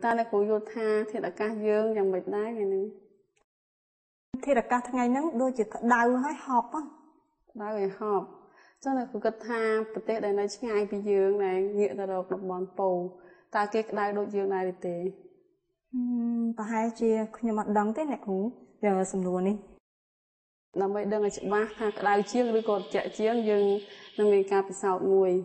ta là cô vô tha thì là ca dương chẳng bịch đá vậy nè thì là ca ngày nắng đôi chỉ đau hơi họp á đau về họp cho nên cô tha bịch tết đây nói ngay bị dương này nghĩa là đột lập bọn bầu ta cái đau đôi dương này thì và hai chị nhưng mà đóng tết này cũng giờ sầm luôn đi làm vậy đơn là chị ba ha đau chiếng với cột chạy chiếng dương là mình ca bị sạo mùi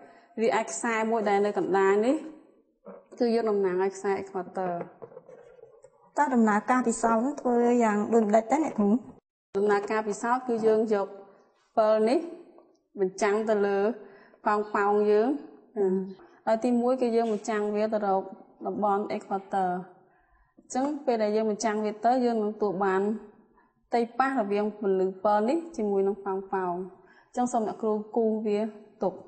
vì ai sai mỗi đàn đây cận đài đấy cứ vô đồng nàng ai sai khó tờ ta đồng nàng ca bị sao nó thôi rằng đừng đặt tới này cũng đồng nàng ca bị sao cứ dương dục phơ đấy mình trắng từ lửa phong phong dương ở tim mũi cái dương mình trắng viết từ đầu là bon ai khó tờ chứng về đại dương mình trắng viết tới dương nó tụ bàn tây bắc là viêng mình lử phơ đấy chỉ mùi nó phong phong trong sông đã kêu cu vía tục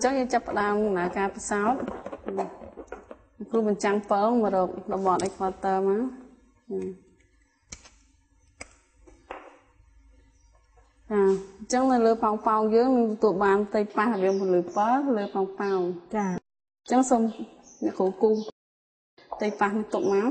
chắc như chấp đam là ca sáu cứ mình trắng phớ mà được đồng bọn ấy qua tơ má chắc là lừa phong phao dưới tụ bàn tây pa là việc một lừa phớ lừa phong phao chà chắc xong để khổ cung tây pa tụ máu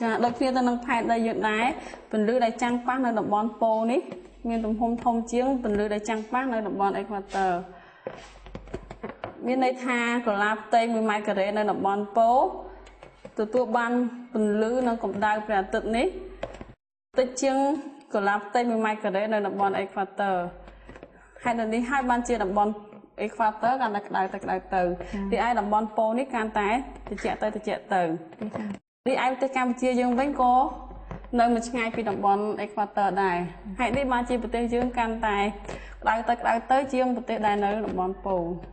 chà đặc biệt là năng phải đại diện đái phần lưới đại trang phát là động bón po ní miền tầm hôm thông chiếng phần lưới đại trang phát là động bón equator miền đây tha của lạp tây mười mai cả đấy là động bón po từ tua ban phần lưới nó cũng đai về tận ní tây chiêng của lạp tây mười mai cả đấy là động bón equator hai lần đi hai ban chia động bón equator gần đặc từ thì ai động bón po ní can tái thì chạy tới thì chạy từ đi ai tới Campuchia dương với cô nơi mình ngay phía đồng bọn Ecuador này hãy đi ba chi bữa tới dương can tài đào tới chiêm bữa tới đài nơi đồng bọn phủ